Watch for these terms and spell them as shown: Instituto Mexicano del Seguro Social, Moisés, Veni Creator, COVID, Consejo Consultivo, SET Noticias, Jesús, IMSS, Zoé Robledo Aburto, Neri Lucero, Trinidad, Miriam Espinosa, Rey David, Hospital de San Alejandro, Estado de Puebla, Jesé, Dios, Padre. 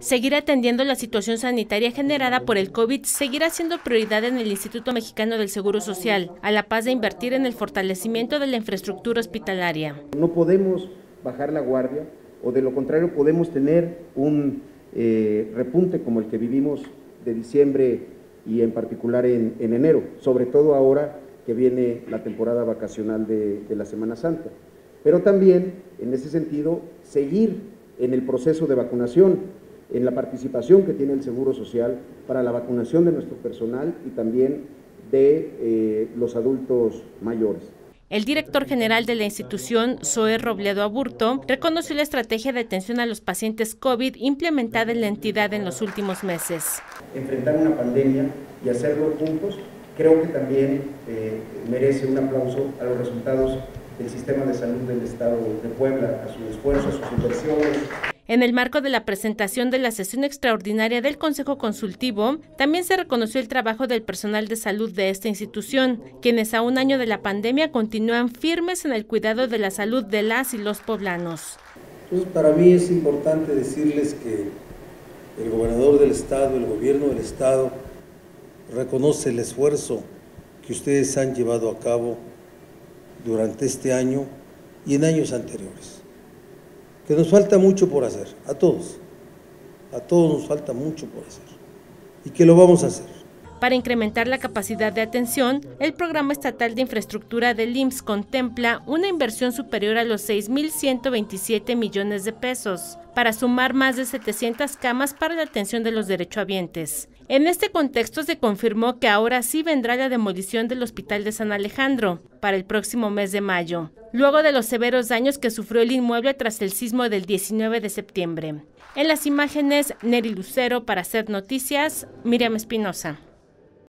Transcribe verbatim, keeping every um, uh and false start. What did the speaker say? Seguir atendiendo la situación sanitaria generada por el COVID seguirá siendo prioridad en el Instituto Mexicano del Seguro Social, a la paz de invertir en el fortalecimiento de la infraestructura hospitalaria. No podemos bajar la guardia, o de lo contrario podemos tener un eh, repunte como el que vivimos de diciembre y en particular en, en enero, sobre todo ahora que viene la temporada vacacional de, de la Semana Santa. Pero también, en ese sentido, seguir en el proceso de vacunación, en la participación que tiene el Seguro Social para la vacunación de nuestro personal y también de eh, los adultos mayores. El director general de la institución, Zoé Robledo Aburto, reconoció la estrategia de atención a los pacientes COVID implementada en la entidad en los últimos meses. Enfrentar una pandemia y hacerlo juntos, creo que también eh, merece un aplauso a los resultados del sistema de salud del Estado de Puebla, a su esfuerzo, a sus inversiones. En el marco de la presentación de la sesión extraordinaria del Consejo Consultivo, también se reconoció el trabajo del personal de salud de esta institución, quienes a un año de la pandemia continúan firmes en el cuidado de la salud de las y los poblanos. Entonces, para mí es importante decirles que el gobernador del Estado, el gobierno del Estado, reconoce el esfuerzo que ustedes han llevado a cabo durante este año y en años anteriores. Que nos falta mucho por hacer, a todos, a todos nos falta mucho por hacer, y que lo vamos a hacer. Para incrementar la capacidad de atención, el Programa Estatal de Infraestructura del I M S S contempla una inversión superior a los seis mil ciento veintisiete millones de pesos, para sumar más de setecientas camas para la atención de los derechohabientes. En este contexto se confirmó que ahora sí vendrá la demolición del Hospital de San Alejandro, para el próximo mes de mayo, luego de los severos daños que sufrió el inmueble tras el sismo del diecinueve de septiembre. En las imágenes, Neri Lucero para S E T Noticias, Miriam Espinosa.